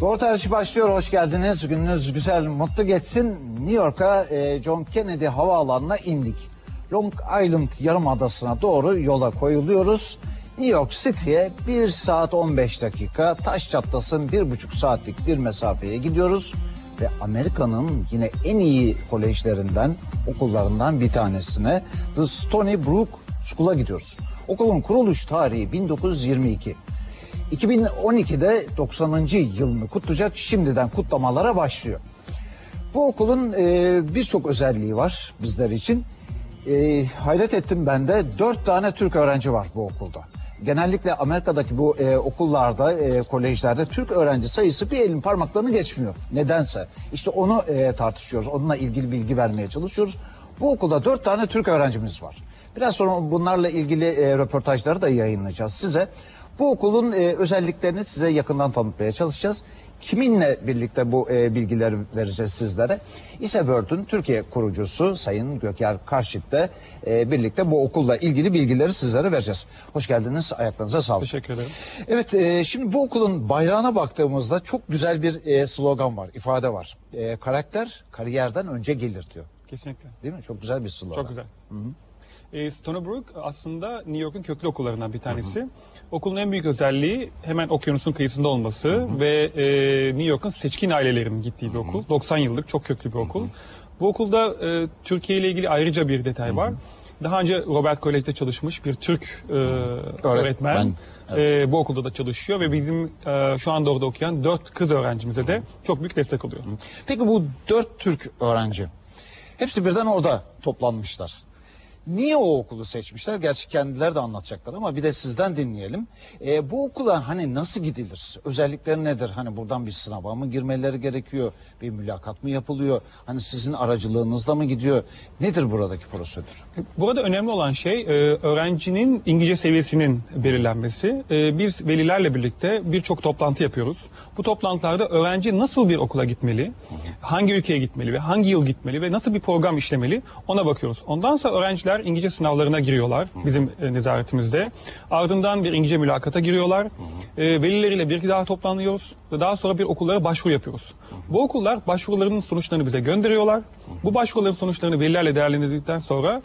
Doğru Tercih başlıyor, hoş geldiniz. Gününüz güzel, mutlu geçsin. New York'a John Kennedy Havaalanı'na indik. Long Island Yarımadası'na doğru yola koyuluyoruz. New York City'ye 1 saat 15 dakika, taş çatlasın 1,5 saatlik bir mesafeye gidiyoruz. Ve Amerika'nın yine en iyi kolejlerinden, okullarından bir tanesine, The Stony Brook School'a gidiyoruz. Okulun kuruluş tarihi 1922. 2012'de 90. yılını kutlayacak, şimdiden kutlamalara başlıyor. Bu okulun birçok özelliği var bizler için. Hayret ettim ben de, 4 tane Türk öğrenci var bu okulda. Genellikle Amerika'daki bu okullarda, kolejlerde Türk öğrenci sayısı bir elin parmaklarını geçmiyor. Nedense. İşte onu tartışıyoruz, onunla ilgili bilgi vermeye çalışıyoruz. Bu okulda 4 tane Türk öğrencimiz var. Biraz sonra bunlarla ilgili röportajları da yayınlayacağız size. Bu okulun özelliklerini size yakından tanıtmaya çalışacağız. Kiminle birlikte bu bilgileri vereceğiz sizlere? ISE World'ün Türkiye kurucusu Sayın Göker Karşık'la birlikte bu okulla ilgili bilgileri sizlere vereceğiz. Hoş geldiniz, ayaklarınıza sağlık. Teşekkür ederim. Evet, şimdi bu okulun bayrağına baktığımızda çok güzel bir slogan var, ifade var. Karakter kariyerden önce gelir diyor. Kesinlikle. Değil mi? Çok güzel bir slogan. Çok güzel. Hı-hı. Stony Brook aslında New York'un köklü okullarından bir tanesi. Hı hı. Okulun en büyük özelliği hemen okyanusun kıyısında olması, hı hı, ve New York'un seçkin ailelerin gittiği bir okul. 90 yıllık çok köklü bir okul. Hı hı. Bu okulda Türkiye ile ilgili ayrıca bir detay var. Hı hı. Daha önce Robert Kolej'de çalışmış bir Türk öğretmen. Evet. Bu okulda da çalışıyor ve bizim şu anda orada okuyan 4 kız öğrencimize de çok büyük destek oluyor. Hı hı. Peki bu 4 Türk öğrenci, hepsi birden orada toplanmışlar. Niye o okulu seçmişler? Gerçi kendileri de anlatacaklar ama bir de sizden dinleyelim. Bu okula hani nasıl gidilir? Özellikleri nedir? Hani buradan bir sınava mı girmeleri gerekiyor? Bir mülakat mı yapılıyor? Hani sizin aracılığınızla mı gidiyor? Nedir buradaki prosedür? Burada önemli olan şey öğrencinin İngilizce seviyesinin belirlenmesi. Biz velilerle birlikte birçok toplantı yapıyoruz. Bu toplantılarda öğrenci nasıl bir okula gitmeli, hangi ülkeye gitmeli ve hangi yıl gitmeli ve nasıl bir program işlemeli, ona bakıyoruz. Ondan sonra öğrenciler İngilizce sınavlarına giriyorlar bizim nezaretimizde. Ardından bir İngilizce mülakata giriyorlar. Velileriyle bir iki daha toplanıyoruz. Daha sonra bir okullara başvuru yapıyoruz. Bu okullar başvurularının sonuçlarını bize gönderiyorlar. Bu başvuruların sonuçlarını velilerle değerlendirdikten sonra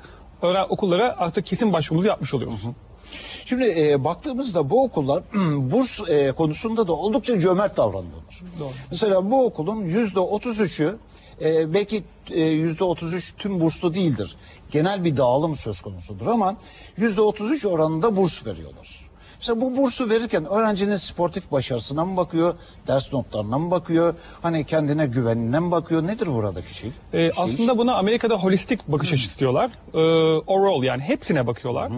okullara artık kesin başvurumuzu yapmış oluyoruz. Şimdi baktığımızda bu okullar burs konusunda da oldukça cömert davranıyorlar. Doğru. Mesela bu okulun %33'ü belki %33 tüm burslu değildir. Genel bir dağılım söz konusudur ama %33 oranında burs veriyorlar. Mesela bu bursu verirken öğrencinin sportif başarısına mı bakıyor, ders notlarına mı bakıyor, hani kendine güvenine mi bakıyor, nedir buradaki şey? Aslında buna Amerika'da holistik bakış açısı diyorlar. Overall, yani hepsine bakıyorlar.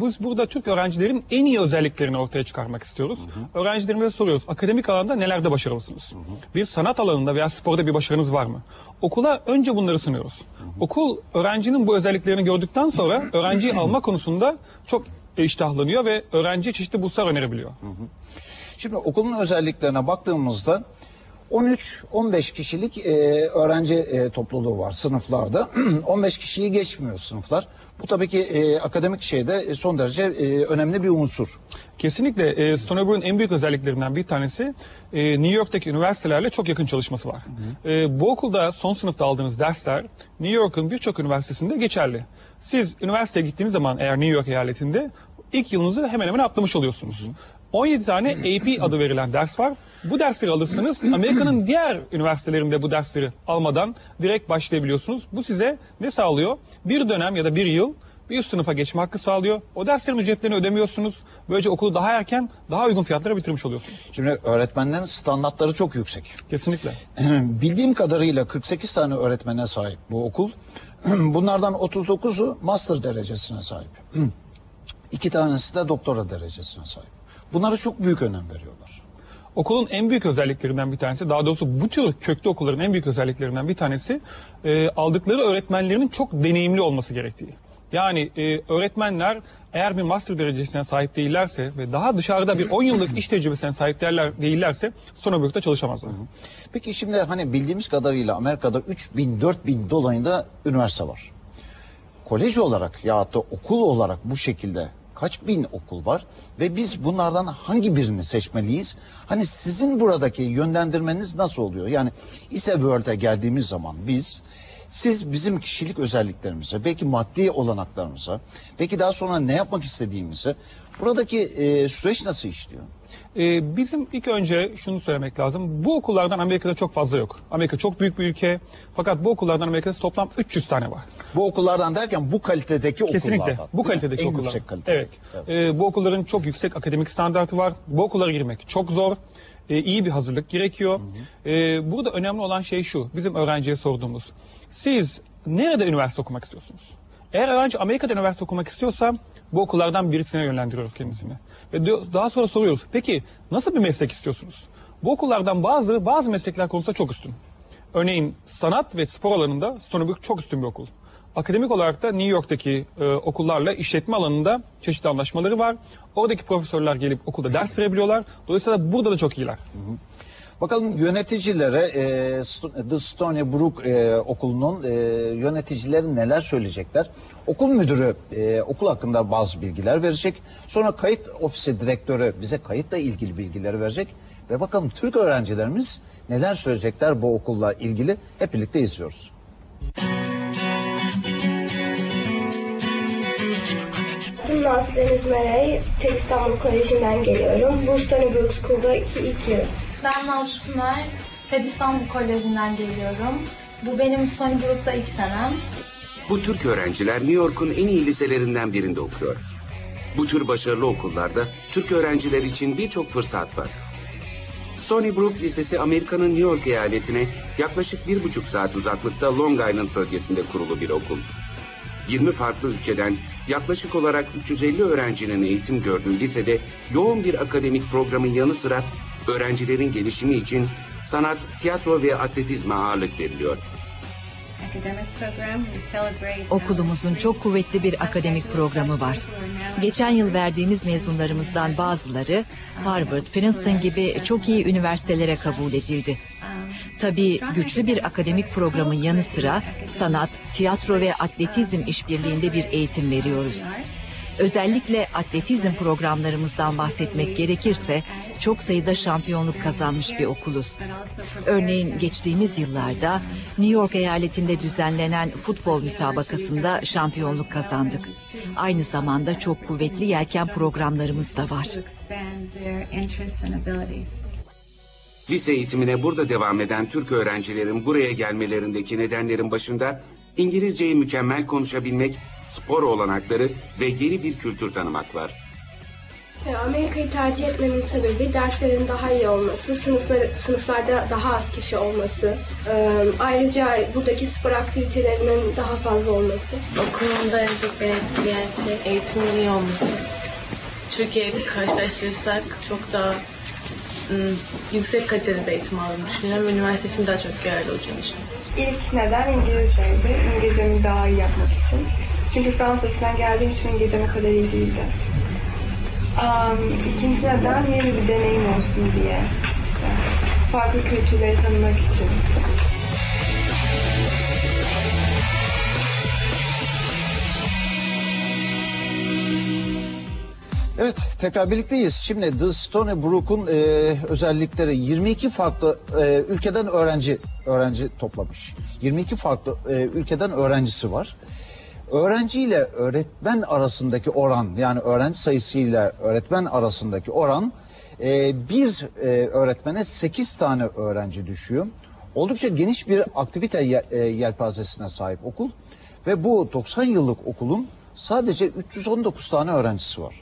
Biz burada Türk öğrencilerin en iyi özelliklerini ortaya çıkarmak istiyoruz. Öğrencilerimize soruyoruz, akademik alanda nelerde başarılısınız? Bir sanat alanında veya sporda bir başarınız var mı? Okula önce bunları sunuyoruz. Okul öğrencinin bu özelliklerini gördükten sonra öğrenciyi alma konusunda çok iştahlanıyor ve öğrenci çeşitli burslar önerebiliyor. Hı hı. Şimdi okulun özelliklerine baktığımızda 13-15 kişilik öğrenci topluluğu var sınıflarda. 15 kişiyi geçmiyor sınıflar. Bu tabii ki akademik şeyde son derece önemli bir unsur. Kesinlikle Stony Brook'un en büyük özelliklerinden bir tanesi New York'taki üniversitelerle çok yakın çalışması var. Hı hı. Bu okulda son sınıfta aldığınız dersler New York'un birçok üniversitesinde geçerli. Siz üniversiteye gittiğiniz zaman eğer New York eyaletinde ilk yılınızı hemen hemen atlamış oluyorsunuz. 17 tane AP adı verilen ders var. Bu dersleri alırsanız Amerika'nın diğer üniversitelerinde bu dersleri almadan direkt başlayabiliyorsunuz. Bu size ne sağlıyor? Bir dönem ya da bir yıl bir üst sınıfa geçme hakkı sağlıyor. O derslerin ücretlerini ödemiyorsunuz. Böylece okulu daha erken, daha uygun fiyatlara bitirmiş oluyorsunuz. Şimdi öğretmenlerin standartları çok yüksek. Kesinlikle. Bildiğim kadarıyla 48 tane öğretmene sahip bu okul. Bunlardan 39'u master derecesine sahip. 2 tanesi de doktora derecesine sahip. Bunlara çok büyük önem veriyorlar. Okulun en büyük özelliklerinden bir tanesi, daha doğrusu bu tür köklü okulların en büyük özelliklerinden bir tanesi aldıkları öğretmenlerinin çok deneyimli olması gerektiği. Yani öğretmenler eğer bir master derecesine sahip değillerse ve daha dışarıda bir 10 yıllık iş tecrübesine sahip değillerse Stony Brook'ta çalışamazlar. Peki şimdi hani bildiğimiz kadarıyla Amerika'da 3000-4000 dolayında üniversite var. Kolej olarak ya da okul olarak bu şekilde kaç bin okul var ve biz bunlardan hangi birini seçmeliyiz? Hani sizin buradaki yönlendirmeniz nasıl oluyor? Yani ISE World'e geldiğimiz zaman siz bizim kişilik özelliklerimize, belki maddi olanaklarımıza, belki daha sonra ne yapmak istediğimize, buradaki süreç nasıl işliyor? Bizim ilk önce şunu söylemek lazım. Bu okullardan Amerika'da çok fazla yok. Amerika çok büyük bir ülke. Fakat bu okullardan Amerika'da toplam 300 tane var. Bu okullardan derken bu kalitedeki okullardan. Kesinlikle. Bu kalitedeki okullar. En yüksek kalite. Evet. Bu okulların çok yüksek akademik standartı var. Bu okullara girmek çok zor. İyi bir hazırlık gerekiyor. Burada önemli olan şey şu. Bizim öğrenciye sorduğumuz. Siz nerede üniversite okumak istiyorsunuz? Eğer öğrenci Amerika'da üniversite okumak istiyorsa bu okullardan birisine yönlendiriyoruz kendisini. Ve daha sonra soruyoruz. Peki nasıl bir meslek istiyorsunuz? Bu okullardan bazı meslekler konusunda çok üstün. Örneğin sanat ve spor alanında Stony Brook çok üstün bir okul. Akademik olarak da New York'taki okullarla işletme alanında çeşitli anlaşmaları var. Oradaki profesörler gelip okulda ders verebiliyorlar. Dolayısıyla burada da çok iyiler. Bakalım yöneticilere, The Stony Brook okulunun yöneticileri neler söyleyecekler? Okul müdürü okul hakkında bazı bilgiler verecek. Sonra kayıt ofisi direktörü bize kayıtla ilgili bilgileri verecek. Ve bakalım Türk öğrencilerimiz neler söyleyecekler bu okulla ilgili, hep birlikte izliyoruz. Nazım Deniz Meray, Ted İstanbul Koleji'nden geliyorum. Bu Stony Brook School'da ilk yıl. Ben Nazlı Sümer, Ted İstanbul Koleji'nden geliyorum. Bu benim Stony Brook'ta ilk senem. Bu Türk öğrenciler New York'un en iyi liselerinden birinde okuyor. Bu tür başarılı okullarda Türk öğrenciler için birçok fırsat var. Stony Brook Lisesi Amerika'nın New York eyaletine yaklaşık 1,5 saat uzaklıkta Long Island bölgesinde kurulu bir okul. 20 farklı ülkeden yaklaşık olarak 350 öğrencinin eğitim gördüğü lisede yoğun bir akademik programın yanı sıra öğrencilerin gelişimi için sanat, tiyatro ve atletizme ağırlık veriliyor. Okulumuzun çok kuvvetli bir akademik programı var. Geçen yıl verdiğimiz mezunlarımızdan bazıları Harvard, Princeton gibi çok iyi üniversitelere kabul edildi. Tabii güçlü bir akademik programın yanı sıra sanat, tiyatro ve atletizm işbirliğinde bir eğitim veriyoruz. Özellikle atletizm programlarımızdan bahsetmek gerekirse çok sayıda şampiyonluk kazanmış bir okuluz. Örneğin geçtiğimiz yıllarda New York eyaletinde düzenlenen futbol müsabakasında şampiyonluk kazandık. Aynı zamanda çok kuvvetli yelken programlarımız da var. Lise eğitimine burada devam eden Türk öğrencilerin buraya gelmelerindeki nedenlerin başında İngilizceyi mükemmel konuşabilmek, spor olanakları ve yeni bir kültür tanımak var. Amerika'yı tercih etmemin sebebi derslerin daha iyi olması, sınıflarda daha az kişi olması, ayrıca buradaki spor aktivitelerinin daha fazla olması. Okulumda diğer şey eğitimin iyi olması. Türkiye'ye karşılaştırırsak çok daha yüksek kaliteli bir eğitim aldığını düşünüyorum. Üniversite için daha çok değerli olacağını düşünüyorum. İlk neden İngilizceydi. İngilizcemi daha iyi yapmak için. Çünkü Fransa'dan geldiğim için İngilizcem o kadar iyi değildi. İkinci neden yeni bir deneyim olsun diye. Farklı kültürleri tanımak için. Evet, tekrar birlikteyiz. Şimdi The Stony Brook'un özellikleri, 22 farklı ülkeden öğrenci toplamış. 22 farklı ülkeden öğrencisi var. Öğrenci ile öğretmen arasındaki oran, yani öğrenci sayısıyla öğretmen arasındaki oran bir öğretmene 8 tane öğrenci düşüyor. Oldukça geniş bir aktivite yelpazesine sahip okul ve bu 90 yıllık okulun sadece 319 tane öğrencisi var.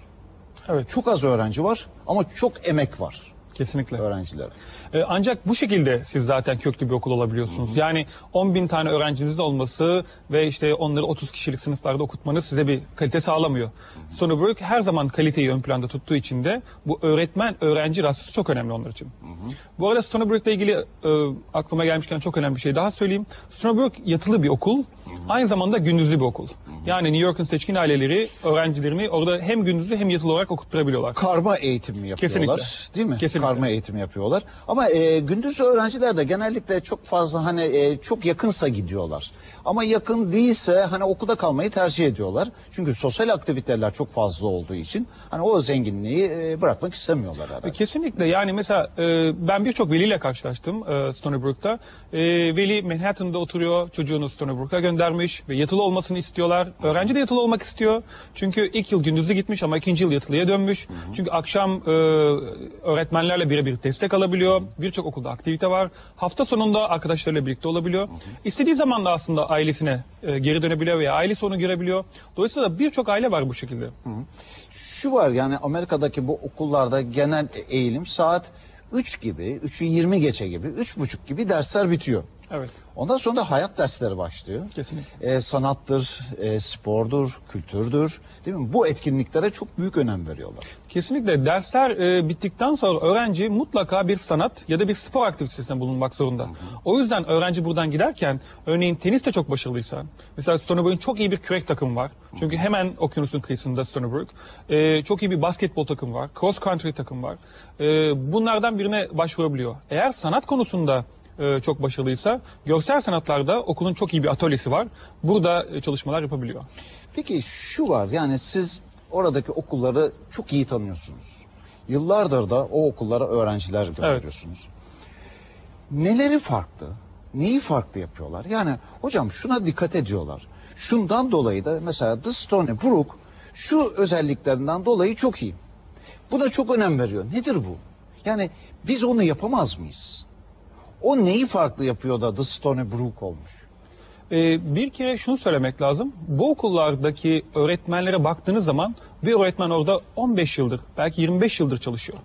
Evet. Çok az öğrenci var ama çok emek var. Kesinlikle. Öğrenciler. Ancak bu şekilde siz zaten köklü bir okul olabiliyorsunuz. Yani 10.000 tane öğrencinizin olması ve işte onları 30 kişilik sınıflarda okutmanız size bir kalite sağlamıyor. Stony Brook her zaman kaliteyi ön planda tuttuğu için de bu öğretmen-öğrenci rasyosu çok önemli onlar için. Bu arada Stony Brook'la ilgili aklıma gelmişken çok önemli bir şey daha söyleyeyim. Stony Brook yatılı bir okul, aynı zamanda gündüzlü bir okul. Yani New York'un seçkin aileleri öğrencilerini orada hem gündüzlü hem yatılı olarak okutturabiliyorlar. Karma eğitim mi yapıyorlar? Kesinlikle. Değil mi? Kesinlikle. çıkarma eğitimi yapıyorlar. Ama gündüz öğrenciler de genellikle çok fazla hani çok yakınsa gidiyorlar. Ama yakın değilse hani okulda kalmayı tercih ediyorlar. Çünkü sosyal aktiviteler çok fazla olduğu için hani o zenginliği bırakmak istemiyorlar herhalde. Kesinlikle. Yani mesela ben birçok veliyle karşılaştım Stony Brook'ta. Veli Manhattan'da oturuyor, çocuğunu Stony Brook'a göndermiş ve yatılı olmasını istiyorlar. Öğrenci de yatılı olmak istiyor. Çünkü ilk yıl gündüzlü gitmiş ama ikinci yıl yatılıya dönmüş. Çünkü akşam öğretmenlerle birebir destek alabiliyor. Birçok okulda aktivite var. Hafta sonunda arkadaşlarıyla birlikte olabiliyor. İstediği zaman da aslında ailesine geri dönebiliyor veya ailesi onu görebiliyor. Dolayısıyla da birçok aile var bu şekilde. Şu var, yani Amerika'daki bu okullarda genel eğilim saat 3 gibi, 3'ü 20 geçe gibi, 3.30 gibi dersler bitiyor. Evet. Ondan sonra da hayat dersleri başlıyor. Kesinlikle. Sanattır, spordur, kültürdür, değil mi? Bu etkinliklere çok büyük önem veriyorlar. Kesinlikle. Dersler bittikten sonra öğrenci mutlaka bir sanat ya da bir spor aktivitesine bulunmak zorunda. O yüzden öğrenci buradan giderken, örneğin teniste çok başarılıysa, mesela Stony Brook'un çok iyi bir kürek takımı var. Çünkü hemen okyanusun kıyısında Stony Brook. Çok iyi bir basketbol takımı var, cross country takımı var. Bunlardan birine başvurabiliyor. Eğer sanat konusunda çok başarılıysa, görsel sanatlarda okulun çok iyi bir atölyesi var. Burada çalışmalar yapabiliyor. Peki şu var, yani siz oradaki okulları çok iyi tanıyorsunuz. Yıllardır da o okullara öğrenciler gönderiyorsunuz. Evet. Neleri farklı? Neyi farklı yapıyorlar? Yani hocam şuna dikkat ediyorlar. Şundan dolayı da mesela The Stony Brook şu özelliklerinden dolayı çok iyi. Buna çok önem veriyor. Nedir bu? Yani biz onu yapamaz mıyız? O neyi farklı yapıyor da The Stony Brook olmuş? Bir kere şunu söylemek lazım. Bu okullardaki öğretmenlere baktığınız zaman bir öğretmen orada 15 yıldır, belki 25 yıldır çalışıyor.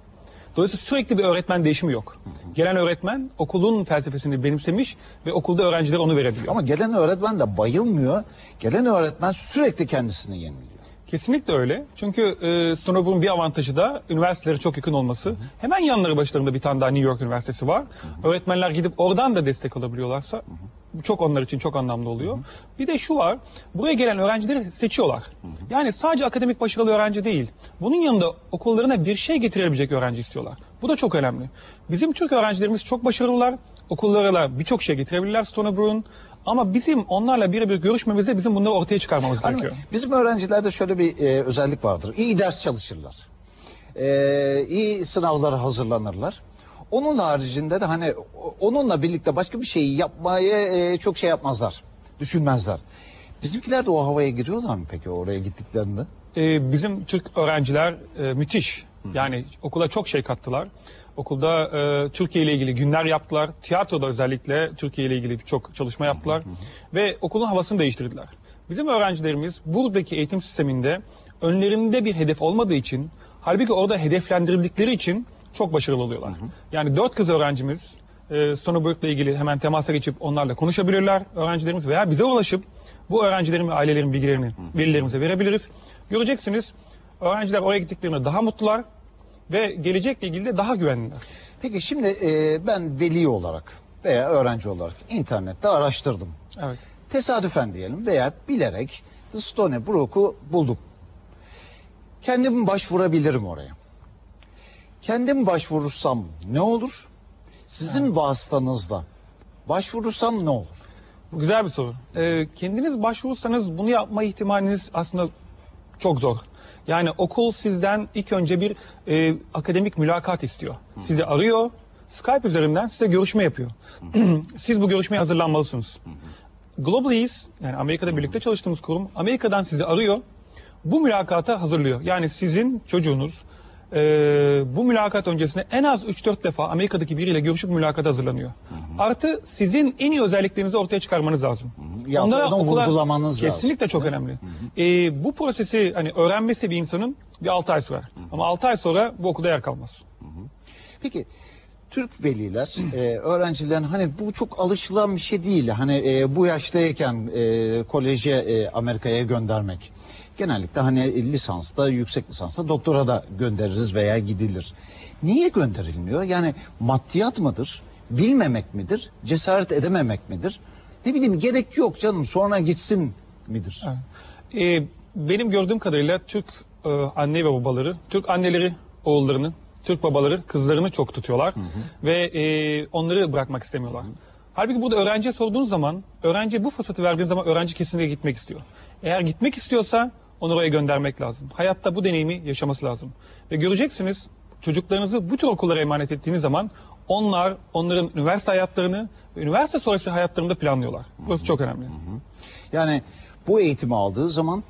Dolayısıyla sürekli bir öğretmen değişimi yok. Gelen öğretmen okulun felsefesini benimsemiş ve okulda öğrenciler onu verebiliyor. Ama gelen öğretmen de bayılmıyor. Gelen öğretmen sürekli kendisini yeniliyor. Kesinlikle öyle. Çünkü Stony Brook'un bir avantajı da üniversitelere çok yakın olması. Hemen yanları başlarında bir tane daha New York Üniversitesi var. Öğretmenler gidip oradan da destek alabiliyorlarsa çok onlar için çok anlamlı oluyor. Bir de şu var, buraya gelen öğrencileri seçiyorlar. Yani sadece akademik başarılı öğrenci değil, bunun yanında okullarına bir şey getirebilecek öğrenci istiyorlar. Bu da çok önemli. Bizim Türk öğrencilerimiz çok başarılılar, okullarına birçok şey getirebilirler Stony Brook'un. Ama bizim onlarla birebir görüşmemizde bizim bunları ortaya çıkarmamız gerekiyor. Bizim öğrencilerde şöyle bir özellik vardır. İyi ders çalışırlar. İyi sınavlara hazırlanırlar. Onun haricinde de hani onunla birlikte başka bir şeyi yapmaya çok şey yapmazlar. Düşünmezler. Bizimkiler de o havaya giriyorlar mı peki oraya gittiklerinde? Bizim Türk öğrenciler müthiş. Yani okula çok şey kattılar. Okulda Türkiye ile ilgili günler yaptılar. Tiyatroda özellikle Türkiye ile ilgili birçok çalışma yaptılar. Ve okulun havasını değiştirdiler. Bizim öğrencilerimiz buradaki eğitim sisteminde önlerinde bir hedef olmadığı için, halbuki orada hedeflendirildikleri için çok başarılı oluyorlar. Yani 4 kız öğrencimiz Stony Brook'la ilgili hemen temasa geçip onlarla konuşabilirler öğrencilerimiz veya bize ulaşıp bu öğrencilerin ve ailelerin bilgilerini velilerimize verebiliriz. Göreceksiniz öğrenciler oraya gittiklerinde daha mutlular ve gelecekle ilgili de daha güvenliler. Peki şimdi ben veli olarak veya öğrenci olarak internette araştırdım. Evet. Tesadüfen diyelim veya bilerek Stony Brook'u buldum. Kendim başvurabilirim oraya. Kendim başvurursam ne olur? Sizin vasıtanızla başvurursam ne olur? Bu güzel bir soru. Kendiniz başvurursanız bunu yapma ihtimaliniz aslında çok zor. Yani okul sizden ilk önce bir akademik mülakat istiyor. Sizi arıyor, Skype üzerinden size görüşme yapıyor. Siz bu görüşmeye hazırlanmalısınız. Globalis, yani Amerika'da birlikte çalıştığımız kurum, Amerika'dan sizi arıyor, bu mülakata hazırlıyor. Yani sizin çocuğunuz bu mülakat öncesinde en az 3-4 defa Amerika'daki biriyle görüşüp mülakata hazırlanıyor. Artı sizin en iyi özelliklerinizi ortaya çıkarmanız lazım. Onlara vurgulamanız kesinlikle lazım. Çok önemli. Bu prosesi hani öğrenmesi bir insanın bir 6 ay sürer. Ama 6 ay sonra bu okulda yer kalmaz. Peki Türk veliler öğrencilerin hani bu çok alışılan bir şey değil. Hani bu yaştayken koleje Amerika'ya göndermek. Genellikle hani lisansta, yüksek lisansta, doktora da göndeririz veya gidilir. Niye gönderilmiyor? Yani maddiyat mıdır? Bilmemek midir? Cesaret edememek midir? Ne bileyim, gerek yok canım sonra gitsin midir? Benim gördüğüm kadarıyla Türk anne ve babaları, Türk anneleri oğullarını Türk babaları kızlarını çok tutuyorlar ve onları bırakmak istemiyorlar. Halbuki burada öğrenciye sorduğunuz zaman, öğrenciye bu fırsatı verdiğiniz zaman öğrenci kesinlikle gitmek istiyor. Eğer gitmek istiyorsa onu oraya göndermek lazım. Hayatta bu deneyimi yaşaması lazım. Ve göreceksiniz, çocuklarınızı bu tür okullara emanet ettiğiniz zaman onlar, onların üniversite hayatlarını, üniversite sonrası hayatlarını da planlıyorlar. Burası çok önemli. Yani bu eğitimi aldığı zaman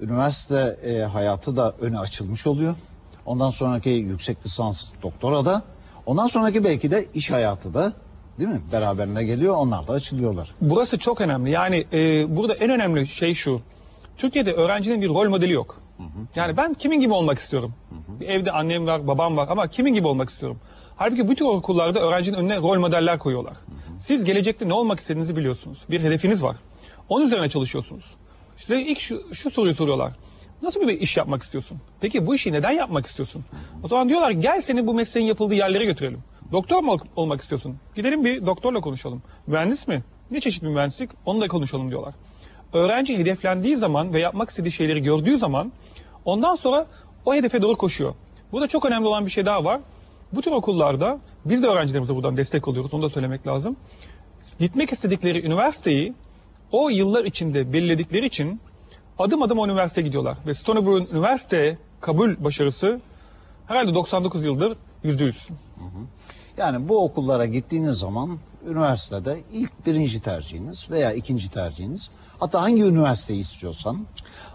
üniversite hayatı da öne açılmış oluyor. Ondan sonraki yüksek lisans, doktora da, ondan sonraki belki de iş hayatı da, değil mi? Beraberine geliyor, onlar da açılıyorlar. Burası çok önemli. Yani burada en önemli şey şu. Türkiye'de öğrencinin bir rol modeli yok. Yani ben kimin gibi olmak istiyorum? Evde annem var, babam var ama kimin gibi olmak istiyorum? Halbuki bütün okullarda öğrencinin önüne rol modeller koyuyorlar. Siz gelecekte ne olmak istediğinizi biliyorsunuz. Bir hedefiniz var. Onun üzerine çalışıyorsunuz. Size ilk şu soruyu soruyorlar. Nasıl bir iş yapmak istiyorsun? Peki bu işi neden yapmak istiyorsun? O zaman diyorlar gel seni bu mesleğin yapıldığı yerlere götürelim. Doktor mu olmak istiyorsun? Gidelim bir doktorla konuşalım. Mühendis mi? Ne çeşit bir mühendislik? Onu da konuşalım diyorlar. Öğrenci hedeflendiği zaman ve yapmak istediği şeyleri gördüğü zaman ondan sonra o hedefe doğru koşuyor. Burada çok önemli olan bir şey daha var. Bu tür okullarda biz de öğrencilerimize buradan destek oluyoruz. Onu da söylemek lazım. Gitmek istedikleri üniversiteyi o yıllar içinde belirledikleri için adım adım o üniversiteye gidiyorlar. Ve Stony Brook'un üniversite kabul başarısı herhalde 99 yıldır %100. Yani bu okullara gittiğiniz zaman üniversitede ilk birinci tercihiniz veya ikinci tercihiniz, hatta hangi üniversiteyi istiyorsan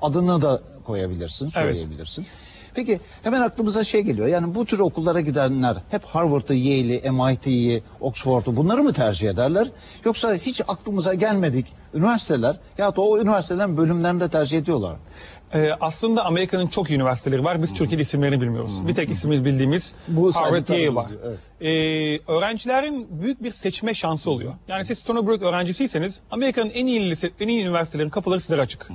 adını da koyabilirsin, söyleyebilirsin. Evet. Peki hemen aklımıza şey geliyor, yani bu tür okullara gidenler hep Harvard'ı, Yale'i, MIT'yi, Oxford'u bunları mı tercih ederler? Yoksa hiç aklımıza gelmedik üniversiteler ya da o üniversiteden bölümlerini de tercih ediyorlar. Aslında Amerika'nın çok üniversiteleri var. Biz Türkiye'de isimlerini bilmiyoruz. Bir tek ismini bildiğimiz Harvard, Yale var. Evet. Öğrencilerin büyük bir seçme şansı oluyor. Yani siz Stony Brook öğrencisiyseniz Amerika'nın en iyi üniversitelerin kapıları sizlere açık.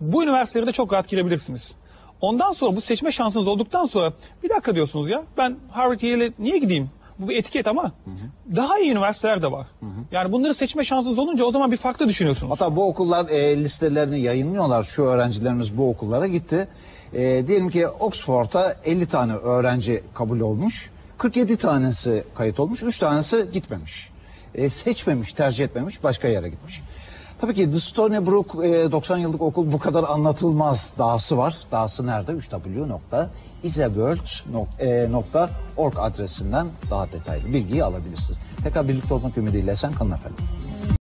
Bu üniversitelere de çok rahat girebilirsiniz. Ondan sonra bu seçme şansınız olduktan sonra bir dakika diyorsunuz ya ben Harvard, Yale'e niye gideyim? Bu bir etiket ama daha iyi üniversiteler de var. Yani bunları seçme şansınız olunca o zaman bir farklı düşünüyorsunuz. Hatta bu okullar listelerini yayınlıyorlar. Şu öğrencilerimiz bu okullara gitti. Diyelim ki Oxford'a 50 tane öğrenci kabul olmuş. 47 tanesi kayıt olmuş. 3 tanesi gitmemiş. Seçmemiş, tercih etmemiş, başka yere gitmiş. Tabii ki The Stony Brook 90 yıllık okul bu kadar anlatılmaz dahası var. Dahası nerede? www.iseworld.org adresinden daha detaylı bilgiyi alabilirsiniz. Tekrar birlikte olmak ümidiyle sen kalın efendim.